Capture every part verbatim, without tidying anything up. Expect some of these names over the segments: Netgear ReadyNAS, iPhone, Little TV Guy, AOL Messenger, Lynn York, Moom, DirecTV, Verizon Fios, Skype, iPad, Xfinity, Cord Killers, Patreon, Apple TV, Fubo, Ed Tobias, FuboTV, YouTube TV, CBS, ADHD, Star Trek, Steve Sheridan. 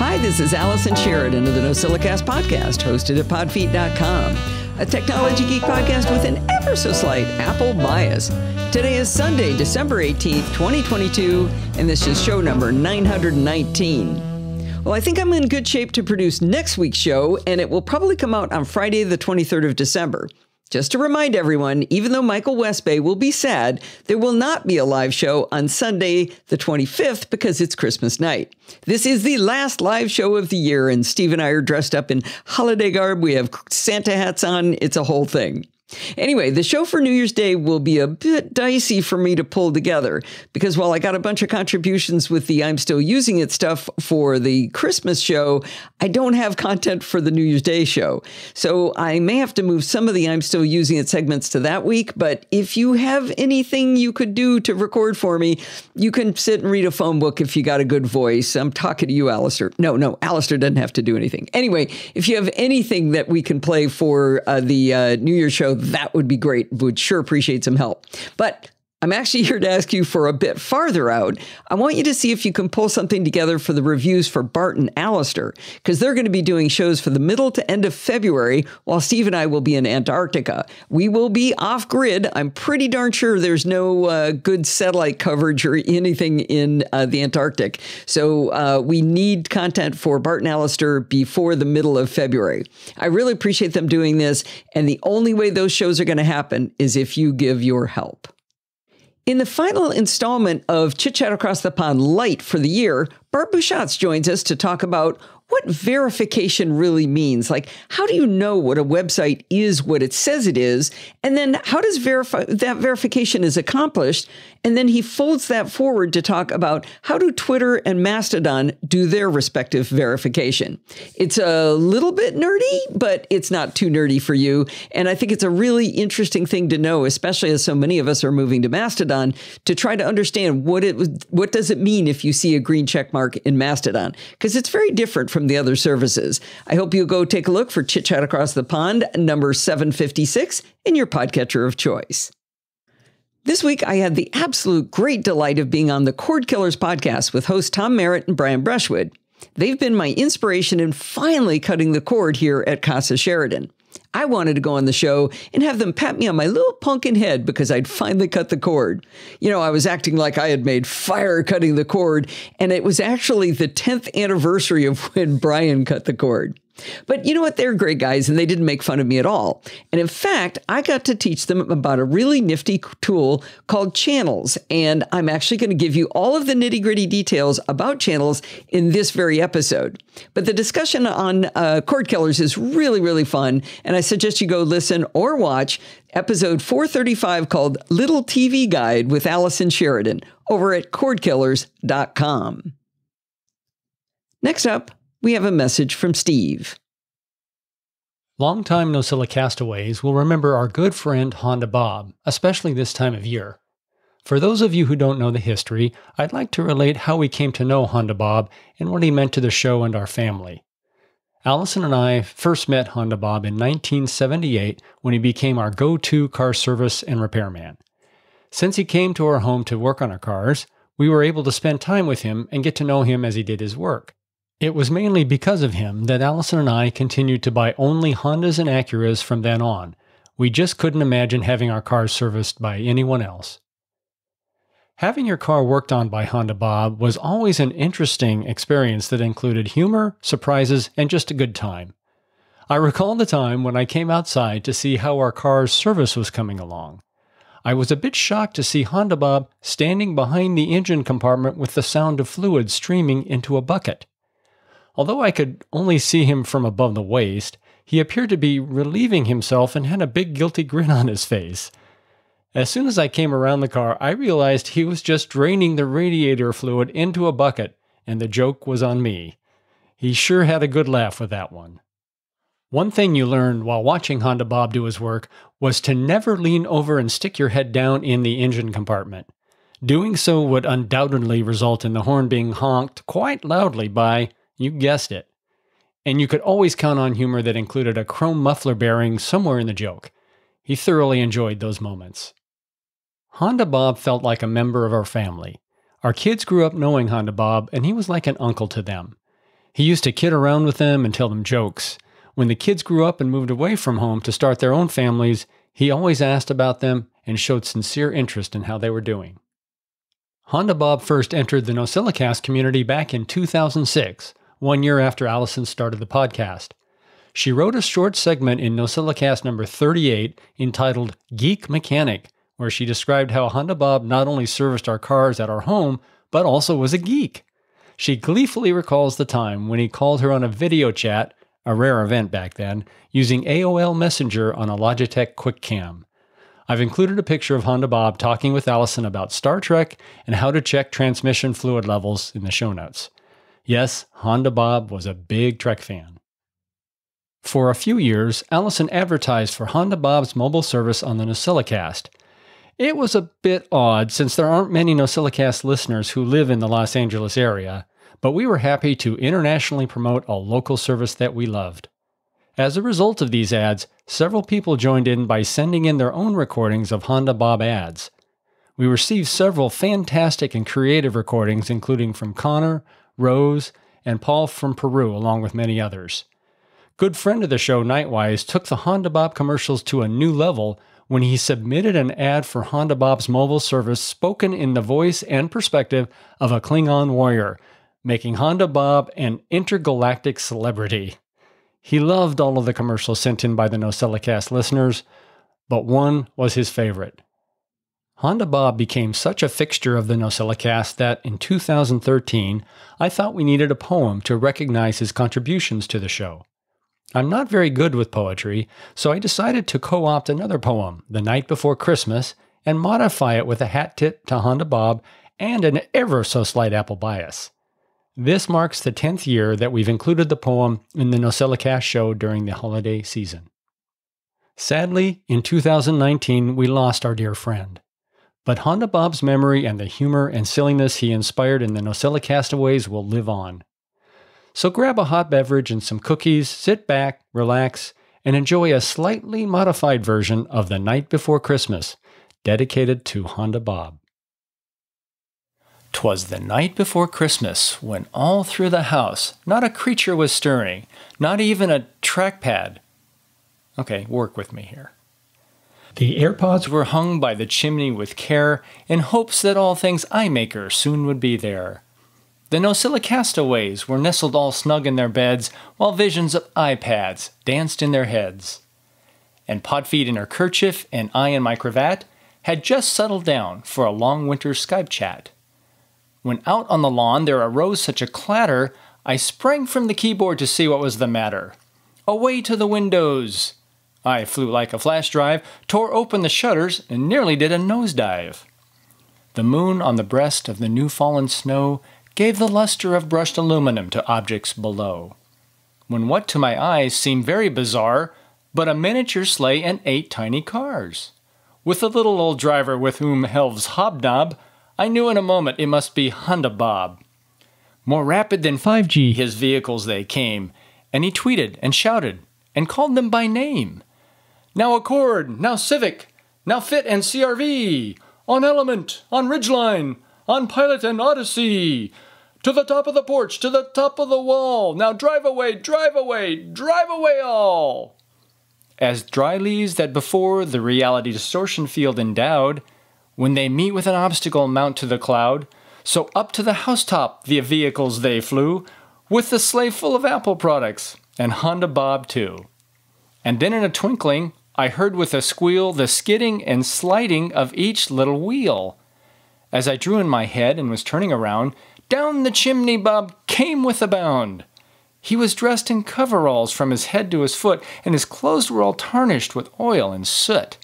Hi, this is Allison Sheridan of the NosillaCast podcast, hosted at pod feet dot com, a technology geek podcast with an ever so slight Apple bias. Today is Sunday, December eighteenth, twenty twenty-two, and this is show number nine hundred nineteen. Well, I think I'm in good shape to produce next week's show, and it will probably come out on Friday, the twenty-third of December. Just to remind everyone, even though Michael Westbay will be sad, there will not be a live show on Sunday, the twenty-fifth, because it's Christmas night. This is the last live show of the year, and Steve and I are dressed up in holiday garb. We have Santa hats on. It's a whole thing. Anyway, the show for New Year's Day will be a bit dicey for me to pull together, because while I got a bunch of contributions with the I'm Still Using It stuff for the Christmas show, I don't have content for the New Year's Day show. So I may have to move some of the I'm Still Using It segments to that week, but if you have anything you could do to record for me, you can sit and read a phone book if you got a good voice. I'm talking to you, Alistair. No, no, Alistair doesn't have to do anything. Anyway, if you have anything that we can play for uh, the uh, New Year's show, that would be great. Would sure appreciate some help. But I'm actually here to ask you for a bit farther out. I want you to see if you can pull something together for the reviews for Bart and Alistair, because they're going to be doing shows for the middle to end of February, while Steve and I will be in Antarctica. We will be off grid. I'm pretty darn sure there's no uh, good satellite coverage or anything in uh, the Antarctic. So uh, we need content for Bart and Alistair before the middle of February. I really appreciate them doing this. And the only way those shows are going to happen is if you give your help. In the final installment of Chit Chat Across the Pond Light for the year, Bart Busschots joins us to talk about what verification really means. Like, how do you know what a website is what it says it is? And then how does verify that verification is accomplished? And then he folds that forward to talk about how do Twitter and Mastodon do their respective verification. It's a little bit nerdy, but it's not too nerdy for you. And I think it's a really interesting thing to know, especially as so many of us are moving to Mastodon, to try to understand what it what does it mean if you see a green check mark in Mastodon, because it's very different from the other services. I hope you go take a look for Chit Chat Across the Pond, number seven fifty-six, in your podcatcher of choice. This week, I had the absolute great delight of being on the Cord Killers podcast with hosts Tom Merritt and Brian Brushwood. They've been my inspiration in finally cutting the cord here at Casa Sheridan. I wanted to go on the show and have them pat me on my little pumpkin head because I'd finally cut the cord. You know, I was acting like I had made fire cutting the cord, and it was actually the tenth anniversary of when Brian cut the cord. But you know what? They're great guys, and they didn't make fun of me at all. And in fact, I got to teach them about a really nifty tool called Channels. And I'm actually going to give you all of the nitty gritty details about Channels in this very episode. But the discussion on uh, Cord Killers is really, really fun. And I suggest you go listen or watch episode four thirty-five called Little T V Guide with Allison Sheridan over at cord killers dot com. Next up, we have a message from Steve. Longtime Nosilla castaways will remember our good friend Honda Bob, especially this time of year. For those of you who don't know the history, I'd like to relate how we came to know Honda Bob and what he meant to the show and our family. Allison and I first met Honda Bob in nineteen seventy-eight when he became our go-to car service and repairman. Since he came to our home to work on our cars, we were able to spend time with him and get to know him as he did his work. It was mainly because of him that Allison and I continued to buy only Hondas and Acuras from then on. We just couldn't imagine having our cars serviced by anyone else. Having your car worked on by Honda Bob was always an interesting experience that included humor, surprises, and just a good time. I recall the time when I came outside to see how our car's service was coming along. I was a bit shocked to see Honda Bob standing behind the engine compartment with the sound of fluid streaming into a bucket. Although I could only see him from above the waist, he appeared to be relieving himself and had a big guilty grin on his face. As soon as I came around the car, I realized he was just draining the radiator fluid into a bucket, and the joke was on me. He sure had a good laugh with that one. One thing you learned while watching Honda Bob do his work was to never lean over and stick your head down in the engine compartment. Doing so would undoubtedly result in the horn being honked quite loudly by... you guessed it. And you could always count on humor that included a chrome muffler bearing somewhere in the joke. He thoroughly enjoyed those moments. Honda Bob felt like a member of our family. Our kids grew up knowing Honda Bob, and he was like an uncle to them. He used to kid around with them and tell them jokes. When the kids grew up and moved away from home to start their own families, he always asked about them and showed sincere interest in how they were doing. Honda Bob first entered the NosillaCast community back in two thousand six, one year after Allison started the podcast. She wrote a short segment in NosillaCast number thirty-eight entitled Geek Mechanic, where she described how Honda Bob not only serviced our cars at our home, but also was a geek. She gleefully recalls the time when he called her on a video chat, a rare event back then, using A O L Messenger on a Logitech QuickCam. I've included a picture of Honda Bob talking with Allison about Star Trek and how to check transmission fluid levels in the show notes. Yes, Honda Bob was a big Trek fan. For a few years, Allison advertised for Honda Bob's mobile service on the NosillaCast. It was a bit odd since there aren't many NosillaCast listeners who live in the Los Angeles area, but we were happy to internationally promote a local service that we loved. As a result of these ads, several people joined in by sending in their own recordings of Honda Bob ads. We received several fantastic and creative recordings, including from Connor, Rose, and Paul from Peru, along with many others. Good friend of the show, Nightwise, took the Honda Bob commercials to a new level when he submitted an ad for Honda Bob's mobile service spoken in the voice and perspective of a Klingon warrior, making Honda Bob an intergalactic celebrity. He loved all of the commercials sent in by the NosillaCast listeners, but one was his favorite. Honda Bob became such a fixture of the NosillaCast that in two thousand thirteen, I thought we needed a poem to recognize his contributions to the show. I'm not very good with poetry, so I decided to co-opt another poem, The Night Before Christmas, and modify it with a hat tip to Honda Bob and an ever so slight Apple bias. This marks the tenth year that we've included the poem in the NosillaCast show during the holiday season. Sadly, in two thousand nineteen, we lost our dear friend. But Honda Bob's memory and the humor and silliness he inspired in the Nosilla Castaways will live on. So grab a hot beverage and some cookies, sit back, relax, and enjoy a slightly modified version of The Night Before Christmas, dedicated to Honda Bob. 'Twas the night before Christmas, when all through the house not a creature was stirring, not even a trackpad. Okay, work with me here. The AirPods were hung by the chimney with care, in hopes that all things iMaker soon would be there. The Nosilla castaways were nestled all snug in their beds, while visions of iPads danced in their heads. And Podfeet in her kerchief and I in my cravat had just settled down for a long winter Skype chat. When out on the lawn there arose such a clatter, I sprang from the keyboard to see what was the matter. Away to the windows! I flew like a flash drive, tore open the shutters, and nearly did a nosedive. The moon on the breast of the new-fallen snow gave the luster of brushed aluminum to objects below. When what to my eyes seemed very bizarre, but a miniature sleigh and eight tiny cars. With a little old driver with whom elves hobnob, I knew in a moment it must be Honda Bob. More rapid than five G his vehicles they came, and he tweeted and shouted and called them by name. Now Accord, now Civic, now Fit and C R V, on Element, on Ridgeline, on Pilot and Odyssey, to the top of the porch, to the top of the wall, now drive away, drive away, drive away all. As dry leaves that before the reality distortion field endowed, when they meet with an obstacle, mount to the cloud. So up to the housetop the vehicles they flew, with the sleigh full of Apple products, and Honda Bob too. And then in a twinkling, I heard with a squeal the skidding and sliding of each little wheel. As I drew in my head and was turning around, down the chimney Bob came with a bound. He was dressed in coveralls from his head to his foot, and his clothes were all tarnished with oil and soot.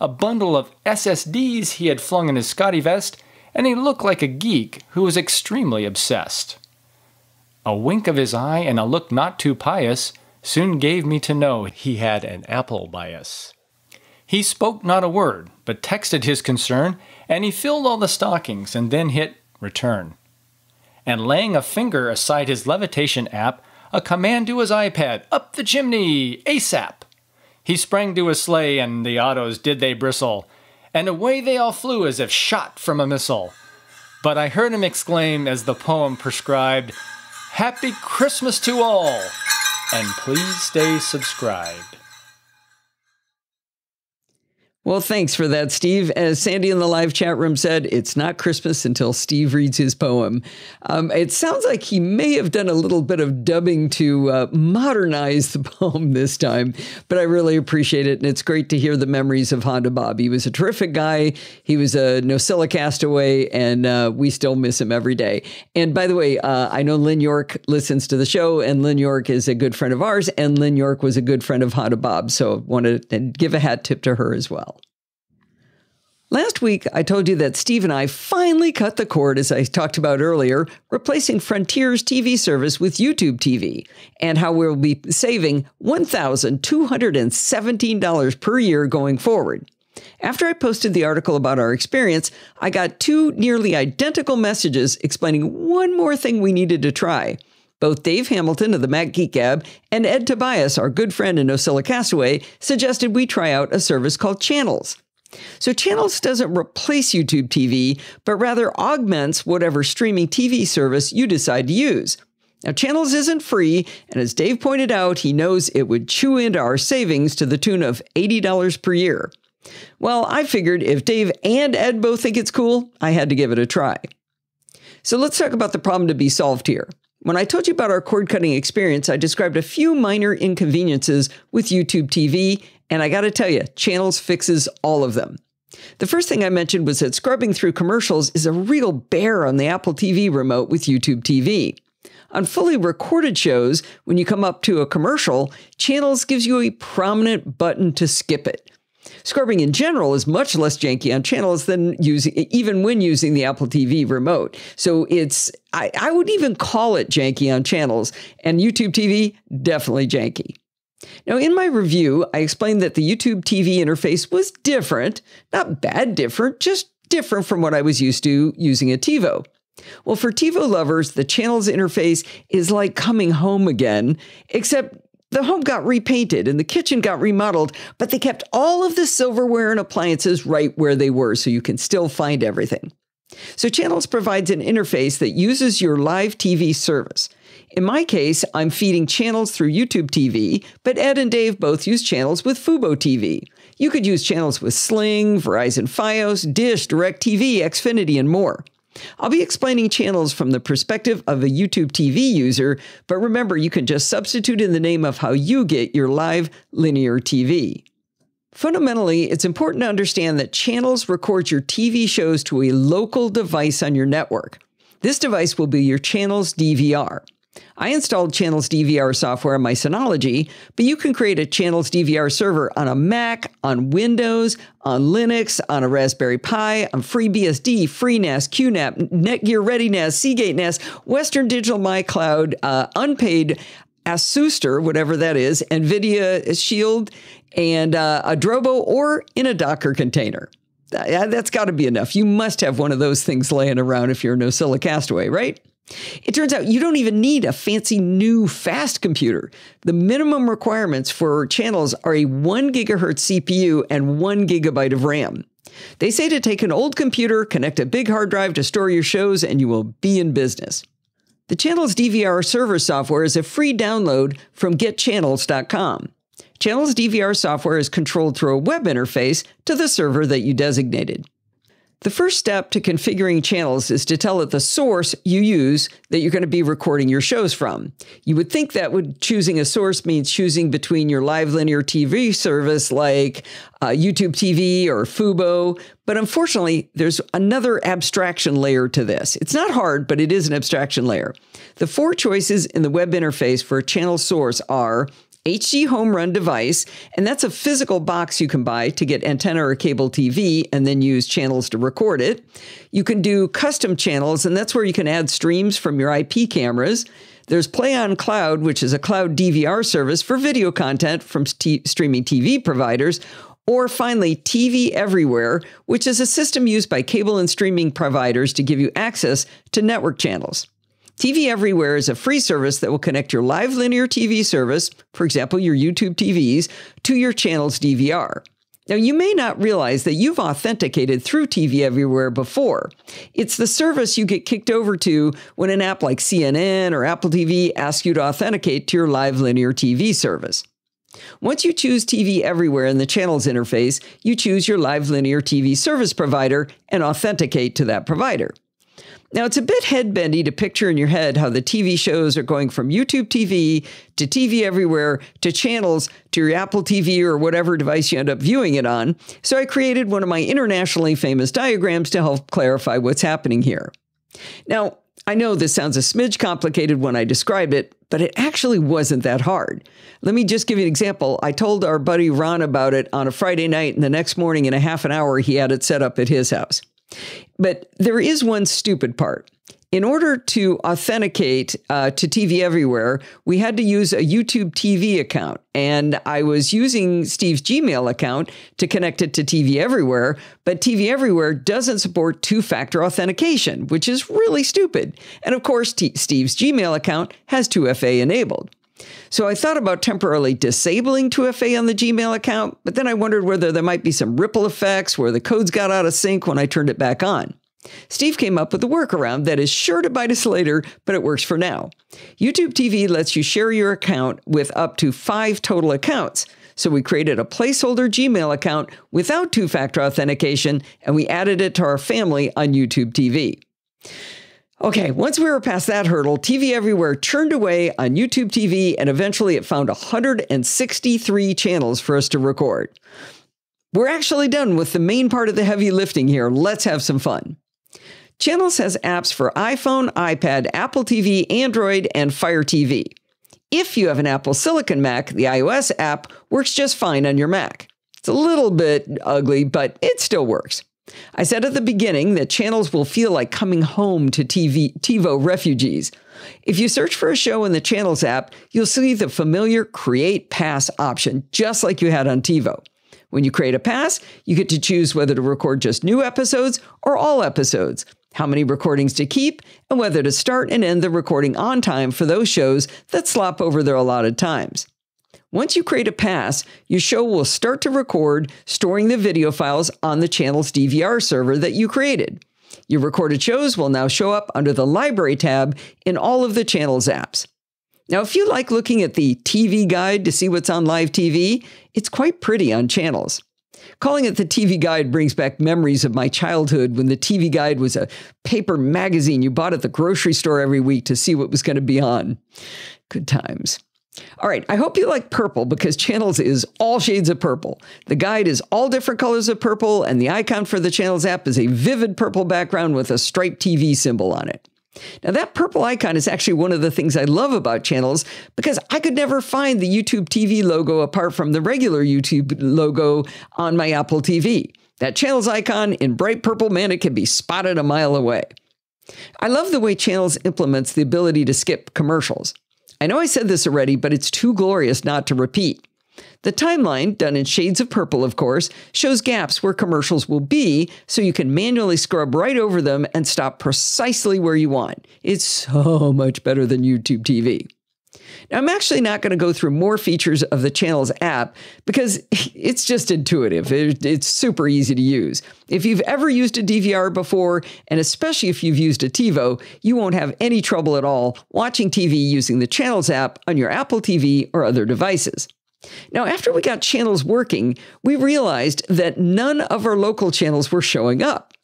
A bundle of S S Ds he had flung in his Scotty vest, and he looked like a geek who was extremely obsessed. A wink of his eye and a look not too pious soon gave me to know he had an Apple bias. He spoke not a word, but texted his concern, and he filled all the stockings and then hit return. And laying a finger aside his levitation app, a command to his iPad, up the chimney, ASAP! He sprang to his sleigh, and the autos did they bristle, and away they all flew as if shot from a missile. But I heard him exclaim, as the poem prescribed, Happy Christmas to all, and please stay subscribed. Well, thanks for that, Steve. As Sandy in the live chat room said, it's not Christmas until Steve reads his poem. Um, it sounds like he may have done a little bit of dubbing to uh, modernize the poem this time, but I really appreciate it. And it's great to hear the memories of Honda Bob. He was a terrific guy. He was a Nosilla castaway, and uh, we still miss him every day. And by the way, uh, I know Lynn York listens to the show, and Lynn York is a good friend of ours, and Lynn York was a good friend of Honda Bob. So I want to give a hat tip to her as well. Last week, I told you that Steve and I finally cut the cord, as I talked about earlier, replacing Frontier's T V service with YouTube T V, and how we'll be saving one thousand two hundred seventeen dollars per year going forward. After I posted the article about our experience, I got two nearly identical messages explaining one more thing we needed to try. Both Dave Hamilton of the Mac Geek Gab and Ed Tobias, our good friend and Nosilla Castaway, suggested we try out a service called Channels. So Channels doesn't replace YouTube T V, but rather augments whatever streaming T V service you decide to use. Now, Channels isn't free, and as Dave pointed out, he knows it would chew into our savings to the tune of eighty dollars per year. Well, I figured if Dave and Ed both think it's cool, I had to give it a try. So let's talk about the problem to be solved here. When I told you about our cord-cutting experience, I described a few minor inconveniences with YouTube T V, and I gotta tell you, Channels fixes all of them. The first thing I mentioned was that scrubbing through commercials is a real bear on the Apple T V remote with YouTube T V. On fully recorded shows, when you come up to a commercial, Channels gives you a prominent button to skip it. Scrubbing in general is much less janky on Channels than using, even when using the Apple T V remote. So it's, I, I would even call it janky on Channels, and YouTube T V, definitely janky. Now, in my review, I explained that the YouTube T V interface was different, not bad different, just different from what I was used to using at TiVo. Well, for TiVo lovers, the Channels interface is like coming home again, except the home got repainted and the kitchen got remodeled, but they kept all of the silverware and appliances right where they were, so you can still find everything. So Channels provides an interface that uses your live T V service. In my case, I'm feeding Channels through YouTube T V, but Ed and Dave both use Channels with Fubo T V. You could use Channels with Sling, Verizon Fios, Dish, DirecTV, Xfinity, and more. I'll be explaining Channels from the perspective of a YouTube T V user, but remember, you can just substitute in the name of how you get your live linear T V. Fundamentally, it's important to understand that Channels records your T V shows to a local device on your network. This device will be your Channels D V R. I installed Channels D V R software on my Synology, but you can create a Channels D V R server on a Mac, on Windows, on Linux, on a Raspberry Pi, on FreeBSD, FreeNAS, QNAP, Netgear ReadyNAS, Seagate NAS, Western Digital MyCloud, uh, Unpaid, Asuster, whatever that is, NVIDIA Shield, and uh, a Drobo, or in a Docker container. Uh, that's got to be enough. You must have one of those things laying around if you're a Nosilla Castaway, right? It turns out you don't even need a fancy new fast computer. The minimum requirements for Channels are a one gigahertz C P U and one gigabyte of RAM. They say to take an old computer, connect a big hard drive to store your shows, and you will be in business. The Channels D V R server software is a free download from Get Channels dot com. Channels D V R software is controlled through a web interface to the server that you designated. The first step to configuring Channels is to tell it the source you use that you're going to be recording your shows from. You would think that would choosing a source means choosing between your live linear T V service like uh, YouTube T V or Fubo, but unfortunately, there's another abstraction layer to this. It's not hard, but it is an abstraction layer. The four choices in the web interface for a channel source are H D Home Run device, and that's a physical box you can buy to get antenna or cable T V and then use Channels to record it. You can do custom channels, and that's where you can add streams from your I P cameras. There's Play on Cloud, which is a cloud D V R service for video content from t- streaming T V providers. Or finally, T V Everywhere, which is a system used by cable and streaming providers to give you access to network channels. T V Everywhere is a free service that will connect your live linear T V service, for example, your YouTube T Vs, to your channel's D V R. Now, you may not realize that you've authenticated through T V Everywhere before. It's the service you get kicked over to when an app like C N N or Apple T V asks you to authenticate to your live linear T V service. Once you choose T V Everywhere in the channels interface, you choose your live linear T V service provider and authenticate to that provider. Now, it's a bit head-bendy to picture in your head how the T V shows are going from YouTube T V to T V Everywhere to channels to your Apple T V or whatever device you end up viewing it on, so I created one of my internationally famous diagrams to help clarify what's happening here. Now, I know this sounds a smidge complicated when I describe it, but it actually wasn't that hard. Let me just give you an example. I told our buddy Ron about it on a Friday night, and the next morning in a half an hour, he had it set up at his house. But there is one stupid part. In order to authenticate uh, to T V Everywhere, we had to use a YouTube T V account. And I was using Steve's Gmail account to connect it to T V Everywhere, but T V Everywhere doesn't support two-factor authentication, which is really stupid. And of course, T- Steve's Gmail account has two F A enabled. So I thought about temporarily disabling two F A on the Gmail account, but then I wondered whether there might be some ripple effects where the codes got out of sync when I turned it back on. Steve came up with a workaround that is sure to bite us later, but it works for now. YouTube T V lets you share your account with up to five total accounts. So we created a placeholder Gmail account without two-factor authentication, and we added it to our family on YouTube T V. Okay, once we were past that hurdle, T V Everywhere churned away on YouTube T V, and eventually it found one hundred sixty-three channels for us to record. We're actually done with the main part of the heavy lifting here. Let's have some fun. Channels has apps for iPhone, iPad, Apple T V, Android, and Fire T V. If you have an Apple Silicon Mac, the iOS app works just fine on your Mac. It's a little bit ugly, but it still works. I said at the beginning that channels will feel like coming home to T V, TiVo refugees. If you search for a show in the Channels app, you'll see the familiar Create Pass option, just like you had on TiVo. When you create a pass, you get to choose whether to record just new episodes or all episodes, how many recordings to keep, and whether to start and end the recording on time for those shows that slop over their allotted times. Once you create a pass, your show will start to record, storing the video files on the channel's D V R server that you created. Your recorded shows will now show up under the Library tab in all of the channel's apps. Now, if you like looking at the T V guide to see what's on live T V, it's quite pretty on channels. Calling it the T V Guide brings back memories of my childhood when the T V Guide was a paper magazine you bought at the grocery store every week to see what was going to be on. Good times. All right, I hope you like purple because Channels is all shades of purple. The guide is all different colors of purple, and the icon for the Channels app is a vivid purple background with a striped T V symbol on it. Now, that purple icon is actually one of the things I love about Channels because I could never find the YouTube T V logo apart from the regular YouTube logo on my Apple T V. That Channels icon in bright purple, man, it can be spotted a mile away. I love the way Channels implements the ability to skip commercials. I know I said this already, but it's too glorious not to repeat. The timeline, done in shades of purple, of course, shows gaps where commercials will be, so you can manually scrub right over them and stop precisely where you want. It's so much better than YouTube T V. Now, I'm actually not going to go through more features of the Channels app because it's just intuitive. It's super easy to use. If you've ever used a D V R before, and especially if you've used a TiVo, you won't have any trouble at all watching T V using the Channels app on your Apple T V or other devices. Now, after we got Channels working, we realized that none of our local channels were showing up.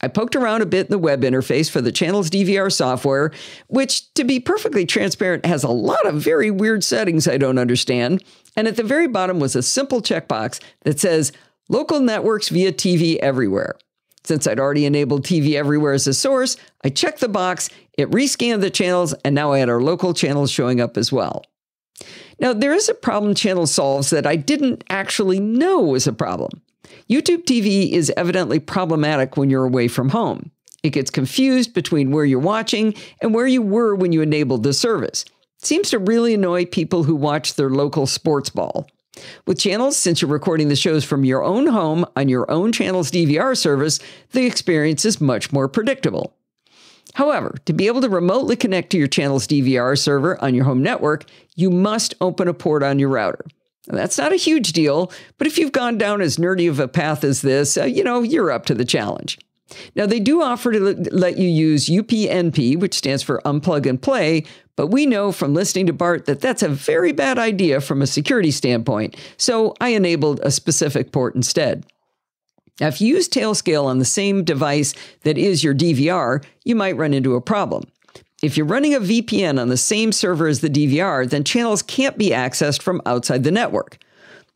I poked around a bit in the web interface for the channel's D V R software, which, to be perfectly transparent, has a lot of very weird settings I don't understand. And at the very bottom was a simple checkbox that says, Local Networks via T V Everywhere. Since I'd already enabled T V Everywhere as a source, I checked the box, it rescanned the channels, and now I had our local channels showing up as well. Now, there is a problem Channels solves that I didn't actually know was a problem. YouTube T V is evidently problematic when you're away from home. It gets confused between where you're watching and where you were when you enabled the service. It seems to really annoy people who watch their local sports ball. With Channels, since you're recording the shows from your own home on your own channel's D V R service, the experience is much more predictable. However, to be able to remotely connect to your channel's D V R server on your home network, you must open a port on your router. That's not a huge deal, but if you've gone down as nerdy of a path as this, uh, you know, you're up to the challenge. Now, they do offer to let you use U P N P, which stands for Unplug and Play, but we know from listening to Bart that that's a very bad idea from a security standpoint, so I enabled a specific port instead. Now, if you use Tailscale on the same device that is your D V R, you might run into a problem. If you're running a V P N on the same server as the D V R, then channels can't be accessed from outside the network.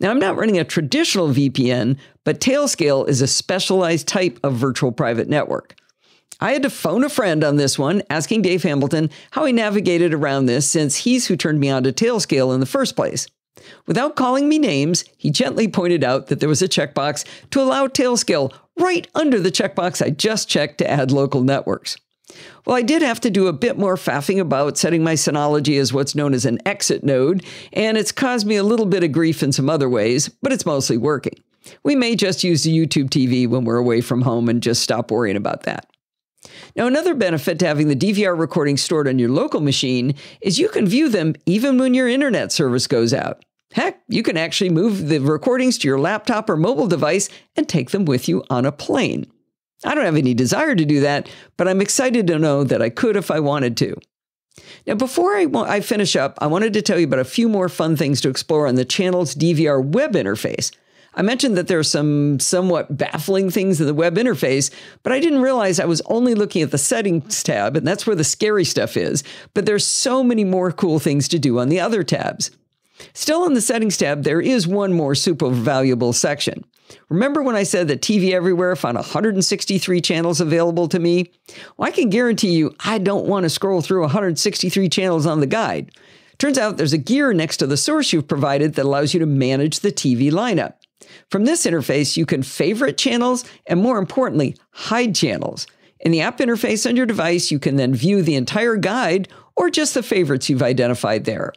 Now, I'm not running a traditional V P N, but Tailscale is a specialized type of virtual private network. I had to phone a friend on this one, asking Dave Hamilton how he navigated around this, since he's who turned me on to Tailscale in the first place. Without calling me names, he gently pointed out that there was a checkbox to allow Tailscale right under the checkbox I just checked to add local networks. Well, I did have to do a bit more faffing about setting my Synology as what's known as an exit node, and it's caused me a little bit of grief in some other ways, but it's mostly working. We may just use the YouTube T V when we're away from home and just stop worrying about that. Now, another benefit to having the D V R recording stored on your local machine is you can view them even when your internet service goes out. Heck, you can actually move the recordings to your laptop or mobile device and take them with you on a plane. I don't have any desire to do that, but I'm excited to know that I could if I wanted to. Now, before I, I finish up, I wanted to tell you about a few more fun things to explore on the channel's D V R web interface. I mentioned that there are some somewhat baffling things in the web interface, but I didn't realize I was only looking at the settings tab, and that's where the scary stuff is. But there's so many more cool things to do on the other tabs. Still on the settings tab, there is one more super valuable section. Remember when I said that T V Everywhere found one hundred sixty-three channels available to me? Well, I can guarantee you I don't want to scroll through one hundred sixty-three channels on the guide. Turns out there's a gear next to the source you've provided that allows you to manage the T V lineup. From this interface, you can favorite channels and, more importantly, hide channels. In the app interface on your device, you can then view the entire guide or just the favorites you've identified there.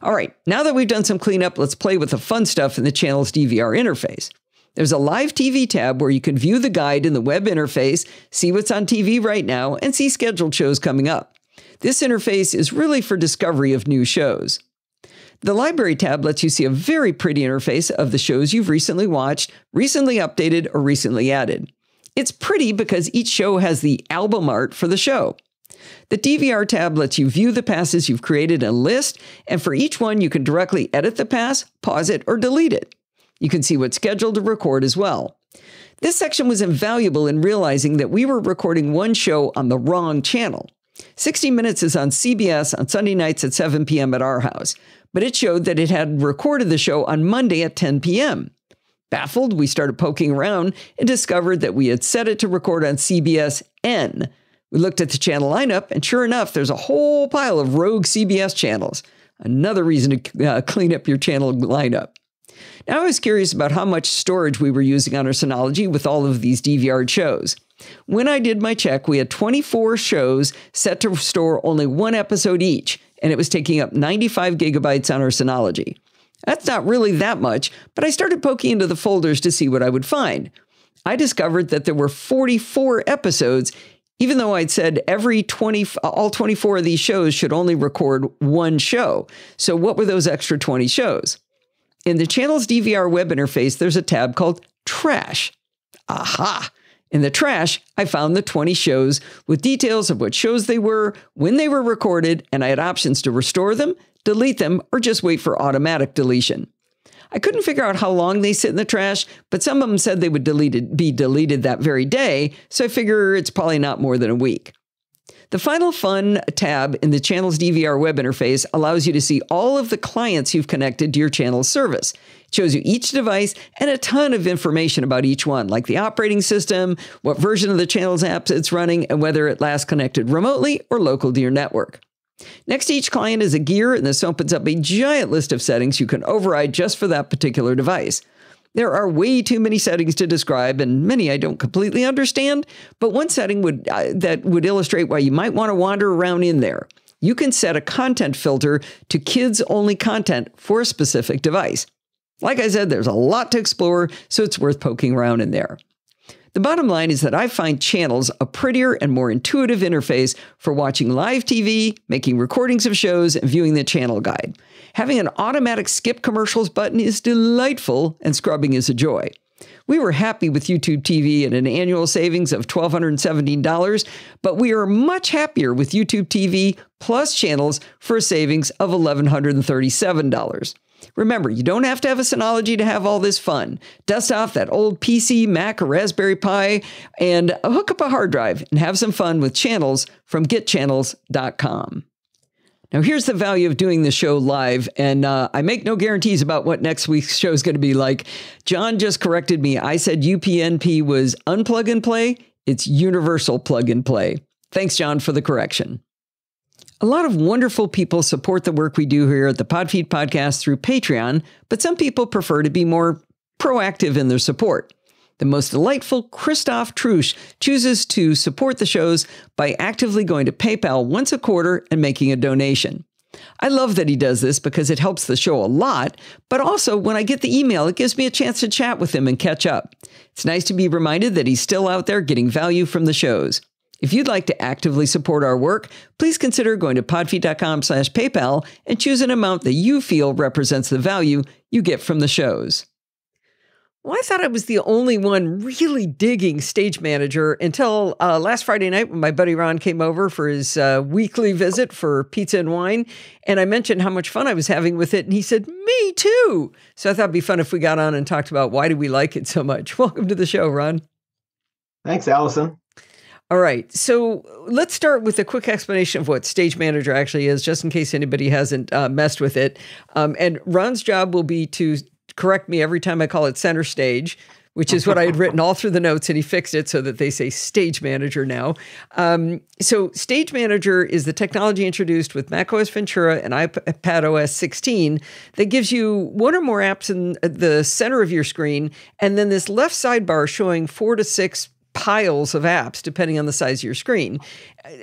All right, now that we've done some cleanup, let's play with the fun stuff in the channel's D V R interface. There's a live T V tab where you can view the guide in the web interface, see what's on T V right now, and see scheduled shows coming up. This interface is really for discovery of new shows. The library tab lets you see a very pretty interface of the shows you've recently watched, recently updated, or recently added. It's pretty because each show has the album art for the show. The D V R tab lets you view the passes you've created in a list, and for each one you can directly edit the pass, pause it, or delete it. You can see what's scheduled to record as well. This section was invaluable in realizing that we were recording one show on the wrong channel. sixty minutes is on C B S on Sunday nights at seven p m at our house, but it showed that it had recorded the show on Monday at ten p m Baffled, we started poking around and discovered that we had set it to record on C B S N. We looked at the channel lineup, and sure enough, there's a whole pile of rogue C B S channels. Another reason to uh, clean up your channel lineup. Now, I was curious about how much storage we were using on our Synology with all of these D V R shows. When I did my check, we had twenty-four shows set to store only one episode each, and it was taking up ninety-five gigabytes on our Synology. That's not really that much, but I started poking into the folders to see what I would find. I discovered that there were forty-four episodes, even though I'd said every twenty, all twenty-four of these shows should only record one show. So what were those extra twenty shows? In the channel's D V R web interface, there's a tab called Trash. Aha! In the trash, I found the twenty shows with details of what shows they were, when they were recorded, and I had options to restore them, delete them, or just wait for automatic deletion. I couldn't figure out how long they sit in the trash, but some of them said they would deleted, be deleted that very day, so I figure it's probably not more than a week. The final fun tab in the channel's D V R web interface allows you to see all of the clients you've connected to your channel's service. It shows you each device and a ton of information about each one, like the operating system, what version of the channel's app it's running, and whether it last connected remotely or local to your network. Next to each client is a gear, and this opens up a giant list of settings you can override just for that particular device. There are way too many settings to describe, and many I don't completely understand, but one setting would uh, that would illustrate why you might want to wander around in there. You can set a content filter to kids-only content for a specific device. Like I said, there's a lot to explore, so it's worth poking around in there. The bottom line is that I find Channels a prettier and more intuitive interface for watching live T V, making recordings of shows, and viewing the channel guide. Having an automatic skip commercials button is delightful, and scrubbing is a joy. We were happy with YouTube T V at an annual savings of one thousand two hundred seventeen dollars, but we are much happier with YouTube T V plus Channels for a savings of one thousand one hundred thirty-seven dollars. Remember, you don't have to have a Synology to have all this fun. Dust off that old P C, Mac, or Raspberry Pi, and hook up a hard drive and have some fun with Channels from Get Channels dot com. Now, here's the value of doing the show live, and uh, I make no guarantees about what next week's show is going to be like. John just corrected me. I said U P N P was unplug and play. It's universal plug and play. Thanks, John, for the correction. A lot of wonderful people support the work we do here at the Podfeet Podcast through Patreon, but some people prefer to be more proactive in their support. The most delightful Christoph Trusch chooses to support the shows by actively going to PayPal once a quarter and making a donation. I love that he does this because it helps the show a lot, but also when I get the email, it gives me a chance to chat with him and catch up. It's nice to be reminded that he's still out there getting value from the shows. If you'd like to actively support our work, please consider going to podfeet dot com slash PayPal and choose an amount that you feel represents the value you get from the shows. Well, I thought I was the only one really digging Stage Manager until uh, last Friday night when my buddy Ron came over for his uh, weekly visit for pizza and wine. And I mentioned how much fun I was having with it. And he said, me too. So I thought it'd be fun if we got on and talked about why do we like it so much. Welcome to the show, Ron. Thanks, Allison. All right, so let's start with a quick explanation of what Stage Manager actually is, just in case anybody hasn't uh, messed with it. Um, and Ron's job will be to correct me every time I call it Center Stage, which is what I had written all through the notes, and he fixed it so that they say Stage Manager now. Um, so Stage Manager is the technology introduced with macOS Ventura and iPadOS sixteen that gives you one or more apps in the center of your screen, and then this left sidebar showing four to six piles of apps, depending on the size of your screen.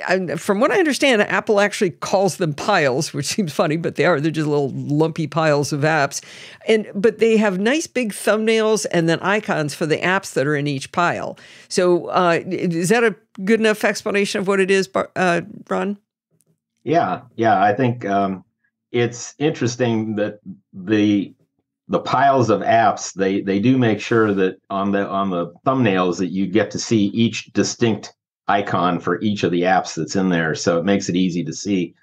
I, from what I understand, Apple actually calls them piles, which seems funny, but they are. They're just little lumpy piles of apps. And but they have nice big thumbnails and then icons for the apps that are in each pile. So uh, is that a good enough explanation of what it is, uh, Ron? Yeah, yeah. I think um, it's interesting that the the piles of apps, they they do make sure that on the on the thumbnails that you get to see each distinct icon for each of the apps that's in there. So it makes it easy to see,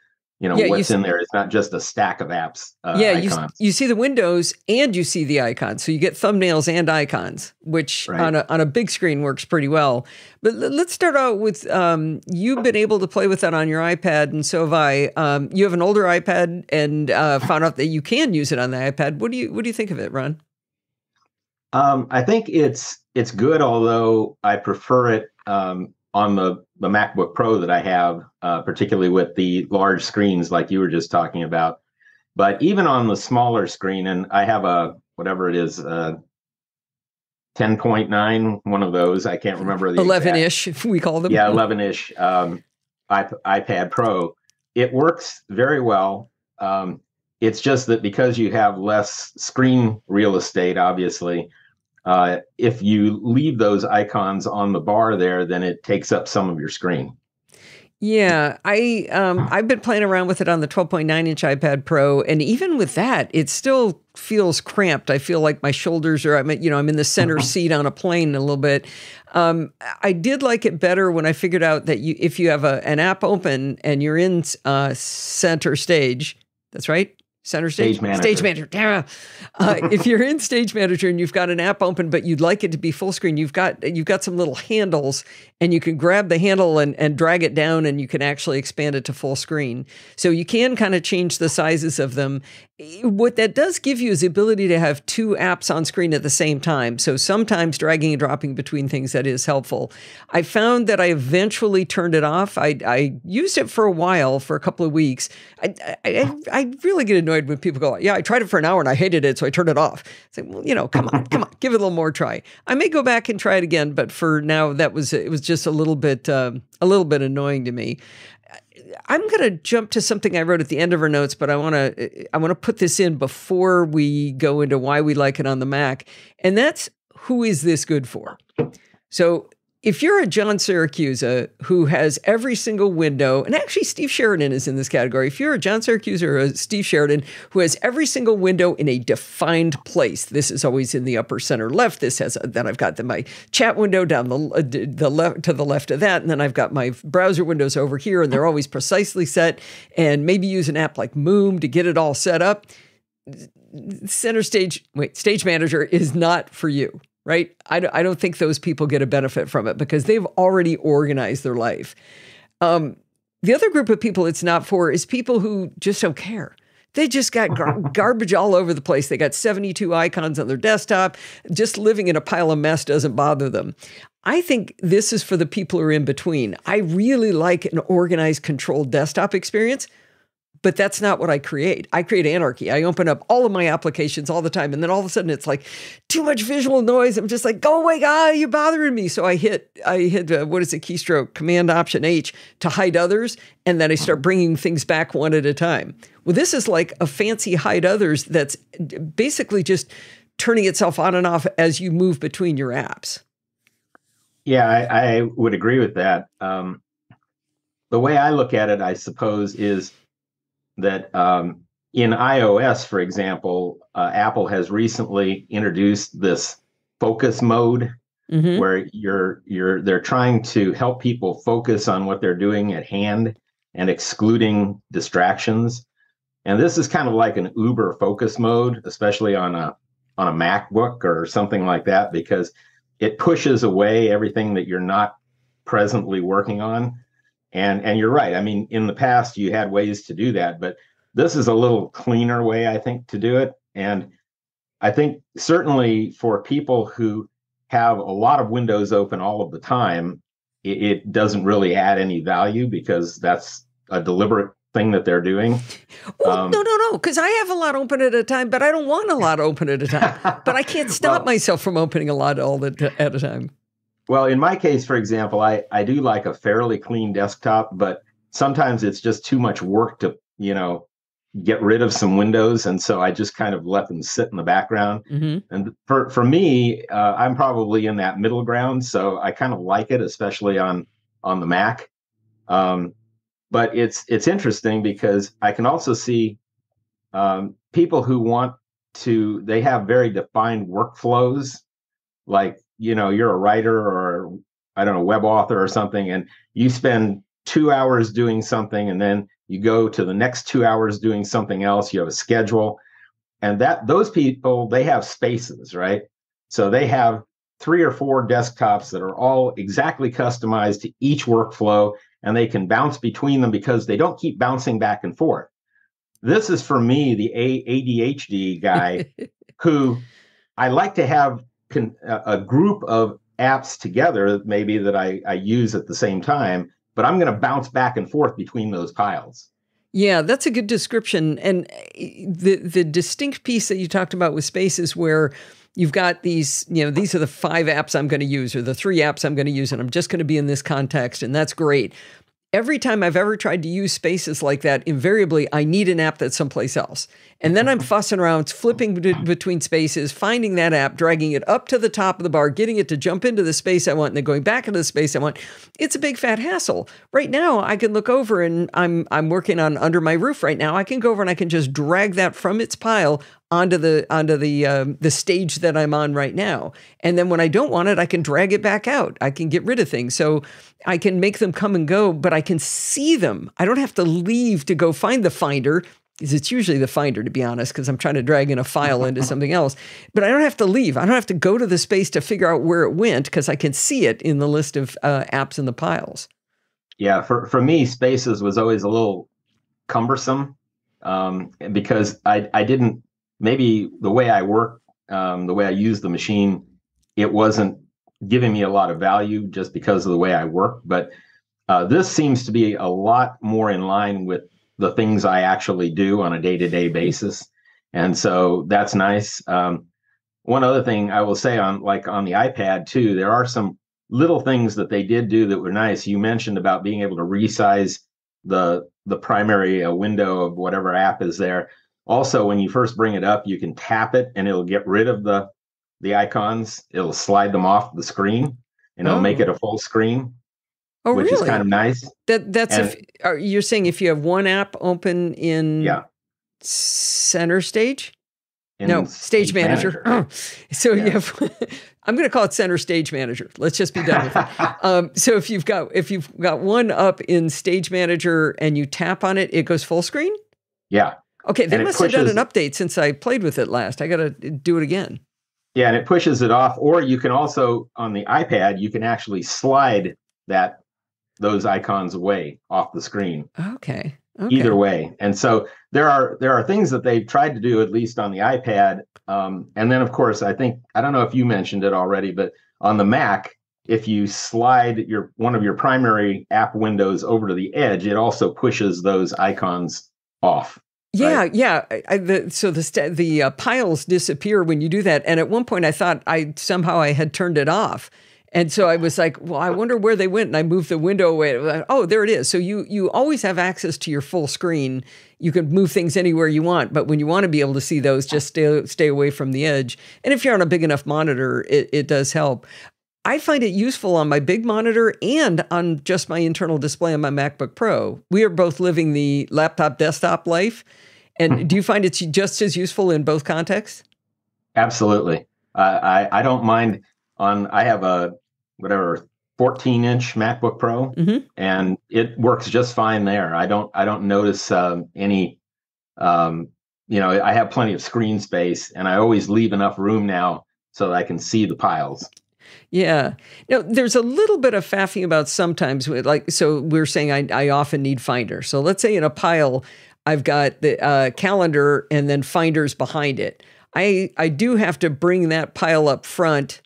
you know, yeah, what's you in there. It's not just a stack of apps. Uh, yeah, icons. You, you see the windows and you see the icons. So you get thumbnails and icons, which right. on, a, on a big screen works pretty well. But let's start out with, um, you've been able to play with that on your iPad, and so have I. Um, you have an older iPad and uh, found out that you can use it on the iPad. What do you, what do you think of it, Ron? Um, I think it's, it's good, although I prefer it um, on the, the MacBook Pro that I have, uh, particularly with the large screens like you were just talking about. But even on the smaller screen, and I have a, whatever it is, uh, ten point nine, one of those, I can't remember the eleven-ish, we call them. Yeah, eleven-ish um, iPad Pro. It works very well. Um, it's just that because you have less screen real estate, obviously, Uh, if you leave those icons on the bar there, then it takes up some of your screen. Yeah, I, um, I've been playing around with it on the twelve point nine inch iPad Pro, and even with that, it still feels cramped. I feel like my shoulders are, I'm, you know, I'm in the center seat on a plane a little bit. Um, I did like it better when I figured out that you, if you have a, an app open and you're in uh, Center Stage, that's right? Center Stage? Stage Manager. Stage Manager. Yeah. Uh, if you're in Stage Manager and you've got an app open, but you'd like it to be full screen, you've got you've got some little handles, and you can grab the handle and, and drag it down, and you can actually expand it to full screen. So you can kind of change the sizes of them. What that does give you is the ability to have two apps on screen at the same time. So sometimes dragging and dropping between things, that is helpful. I found that I eventually turned it off. I, I used it for a while, for a couple of weeks. I, I, I really get annoyed when people go, yeah, I tried it for an hour and I hated it, so I turned it off. It's like, well, you know, come on, come on, give it a little more try. I may go back and try it again, but for now, that was it was just a little bit um, a little bit annoying to me. I'm going to jump to something I wrote at the end of our notes, but I want to I want to put this in before we go into why we like it on the Mac, and that's who is this good for? So if you're a John Syracusa who has every single window, and actually Steve Sheridan is in this category. If you're a John Syracusa or a Steve Sheridan who has every single window in a defined place, this is always in the upper center left. This has, a, then I've got the, my chat window down the, the left to the left of that. And then I've got my browser windows over here and they're always precisely set, and maybe use an app like Moom to get it all set up. Center stage, wait, stage manager is not for you. Right? I don't think those people get a benefit from it because they've already organized their life. Um, the other group of people it's not for is people who just don't care. They just got gar garbage all over the place. They got seventy-two icons on their desktop. Just living in a pile of mess doesn't bother them. I think this is for the people who are in between. I really like an organized, controlled desktop experience, but that's not what I create. I create anarchy. I open up all of my applications all the time, and then all of a sudden it's like too much visual noise. I'm just like, go away, guy, you're bothering me. So I hit, I hit uh, what is it, keystroke, Command Option H to hide others, and then I start bringing things back one at a time. Well, this is like a fancy hide others that's basically just turning itself on and off as you move between your apps. Yeah, I, I would agree with that. Um, the way I look at it, I suppose, is that um, in iOS, for example, uh, Apple has recently introduced this focus mode, mm-hmm. where you're you're they're trying to help people focus on what they're doing at hand and excluding distractions. And this is kind of like an Uber focus mode, especially on a on a MacBook or something like that, because it pushes away everything that you're not presently working on. And, and you're right. I mean, in the past, you had ways to do that, but this is a little cleaner way, I think, to do it. And I think certainly for people who have a lot of windows open all of the time, it, it doesn't really add any value because that's a deliberate thing that they're doing. Well, um, no, no, no, because I have a lot open at a time, but I don't want a lot open at a time. But I can't stop well, myself from opening a lot all the, at a time. Well, in my case, for example, I, I do like a fairly clean desktop, but sometimes it's just too much work to, you know, get rid of some windows. And so I just kind of let them sit in the background. Mm-hmm. And for, for me, uh, I'm probably in that middle ground. So I kind of like it, especially on on the Mac. Um, but it's it's interesting because I can also see um, people who want to, they have very defined workflows, like, you know, you're a writer or, I don't know, web author or something, and you spend two hours doing something, and then you go to the next two hours doing something else. You have a schedule. And that those people, they have spaces, right? So they have three or four desktops that are all exactly customized to each workflow, and they can bounce between them because they don't keep bouncing back and forth. This is, for me, the A D H D guy who I like to have Can, a group of apps together, maybe that I, I use at the same time, but I'm going to bounce back and forth between those piles. Yeah, that's a good description. And the the distinct piece that you talked about with space is where you've got these, you know, these are the five apps I'm going to use or the three apps I'm going to use, and I'm just going to be in this context, and that's great. Every time I've ever tried to use spaces like that, invariably, I need an app that's someplace else. And then I'm fussing around, flipping between spaces, finding that app, dragging it up to the top of the bar, getting it to jump into the space I want, and then going back into the space I want. It's a big fat hassle. Right now, I can look over, and I'm I'm working on Under My Roof right now. I can go over and I can just drag that from its pile onto the onto the um, the stage that I'm on right now. And then when I don't want it, I can drag it back out. I can get rid of things. So I can make them come and go, but I can see them. I don't have to leave to go find the Finder, because it's usually the Finder, to be honest, because I'm trying to drag in a file into something else. But I don't have to leave. I don't have to go to the space to figure out where it went, because I can see it in the list of uh, apps in the piles. Yeah, for, for me, spaces was always a little cumbersome um, because I, I didn't, maybe the way I work, um, the way I use the machine, it wasn't giving me a lot of value just because of the way I work. But uh, this seems to be a lot more in line with the things I actually do on a day-to-day basis. And so that's nice. Um, one other thing I will say on like on the iPad too, there are some little things that they did do that were nice. You mentioned about being able to resize the, the primary uh, window of whatever app is there. Also, when you first bring it up, you can tap it and it'll get rid of the the icons. It'll slide them off the screen. and it'll oh. make it a full screen, oh, which really? is kind of nice. That that's and, if are, you're saying if you have one app open in yeah. center stage? In no, stage, stage manager. manager. Oh. So yeah. you have, I'm going to call it center stage manager. Let's just be done with it. Um, so if you've got if you've got one up in stage manager and you tap on it, it goes full screen? Yeah. Okay, they and must pushes, have done an update since I played with it last. I got to do it again. Yeah, and it pushes it off. Or you can also, on the iPad, you can actually slide that those icons away off the screen. Okay. Okay. Either way. And so there are there are things that they've tried to do, at least on the iPad. Um, and then, of course, I think, I don't know if you mentioned it already, but on the Mac, if you slide your one of your primary app windows over to the edge, it also pushes those icons off. Yeah, right? yeah. I, the, so the the uh, piles disappear when you do that. And at one point, I thought I somehow I had turned it off. And so I was like, well, I wonder where they went. And I moved the window away. Like, oh, there it is. So you you always have access to your full screen. You can move things anywhere you want. But when you want to be able to see those, just stay, stay away from the edge. And if you're on a big enough monitor, it, it does help. I find it useful on my big monitor and on just my internal display on my MacBook Pro. We are both living the laptop desktop life. And do you find it's just as useful in both contexts? Absolutely. Uh, I, I don't mind. On I have a... whatever fourteen inch MacBook Pro, mm-hmm. and it works just fine there. I don't I don't notice um, any, um, you know, I have plenty of screen space, and I always leave enough room now so that I can see the piles. Yeah. Now, there's a little bit of faffing about sometimes, like, so we're saying I, I often need Finder. So let's say in a pile, I've got the uh, calendar and then Finder's behind it. I, I do have to bring that pile up front,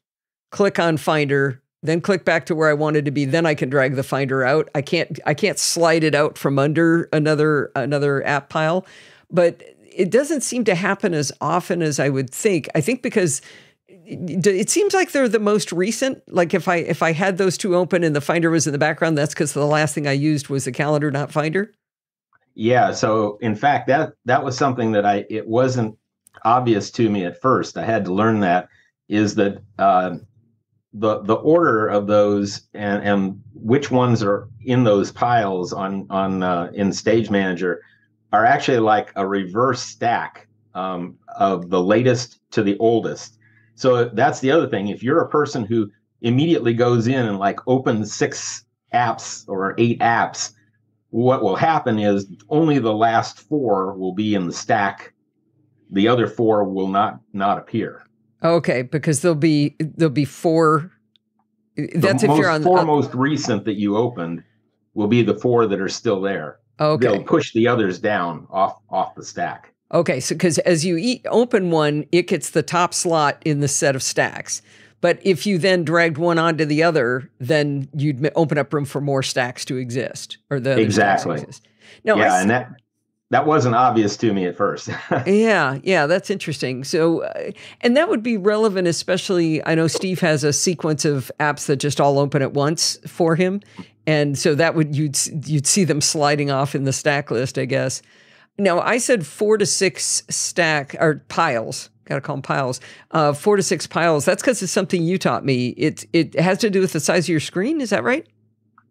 click on Finder, then click back to where I wanted to be. Then I can drag the Finder out. I can't. I can't slide it out from under another another app pile, but it doesn't seem to happen as often as I would think. I think because it seems like they're the most recent. Like if I if I had those two open and the Finder was in the background, that's because the last thing I used was the calendar, not Finder. Yeah. So in fact, that that was something that I it wasn't obvious to me at first. I had to learn that is that. Uh, The the order of those and, and which ones are in those piles on on uh, in Stage Manager are actually like a reverse stack um, of the latest to the oldest. So that's the other thing. If you're a person who immediately goes in and like opens six apps or eight apps, what will happen is only the last four will be in the stack. The other four will not not appear. Okay, because there'll be there'll be four. That's the if most, you're on the four uh, most recent that you opened will be the four that are still there. Okay, they'll push the others down off off the stack. Okay, so because as you eat, open one, it gets the top slot in the set of stacks. But if you then dragged one onto the other, then you'd open up room for more stacks to exist or the exactly. Exist. No, yeah, I, and that. That wasn't obvious to me at first. yeah, yeah, that's interesting. So, uh, and that would be relevant, especially, I know Steve has a sequence of apps that just all open at once for him. And so that would, you'd, you'd see them sliding off in the stack list, I guess. Now, I said four to six stack, or piles, got to call them piles, uh, four to six piles. That's because it's something you taught me. It, it has to do with the size of your screen, is that right?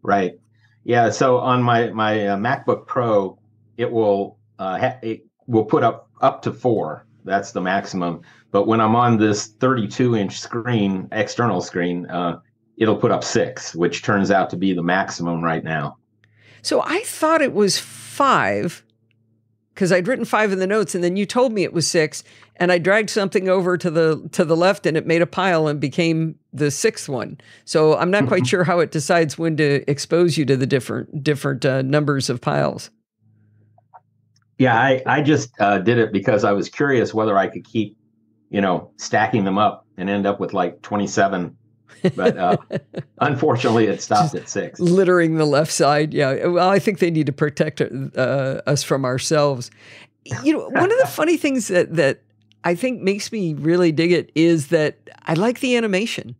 Right. Yeah, so on my, my uh, MacBook Pro, it will uh, ha it will put up up to four. That's the maximum. But when I'm on this thirty-two inch screen, external screen, uh, it'll put up six, which turns out to be the maximum right now. So I thought it was five because I'd written five in the notes, and then you told me it was six, and I dragged something over to the to the left, and it made a pile and became the sixth one. So I'm not quite sure how it decides when to expose you to the different different uh, numbers of piles. Yeah, I, I just uh, did it because I was curious whether I could keep, you know, stacking them up and end up with like twenty-seven. But uh, unfortunately, it stopped just at six. Littering the left side. Yeah. Well, I think they need to protect uh, us from ourselves. You know, one of the funny things that, that I think makes me really dig it is that I like the animation.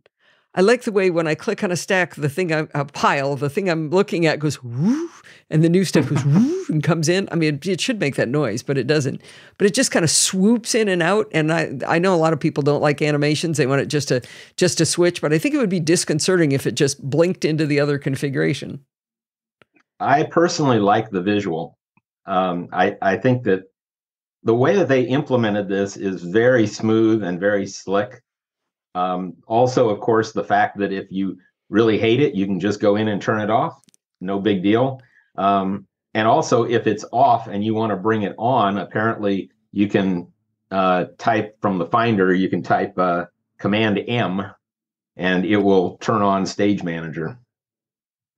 I like the way when I click on a stack, the thing, I, a pile, the thing I'm looking at goes woo, and the new stuff goes woo and comes in. I mean, it, it should make that noise, but it doesn't. But it just kind of swoops in and out. And I, I know a lot of people don't like animations. They want it just to, just to switch. But I think it would be disconcerting if it just blinked into the other configuration. I personally like the visual. Um, I, I think that the way that they implemented this is very smooth and very slick. Um, also, of course, the fact that if you really hate it, you can just go in and turn it off. No big deal. Um, and also, if it's off and you want to bring it on, apparently you can uh, type from the Finder, you can type uh, Command M, and it will turn on Stage Manager.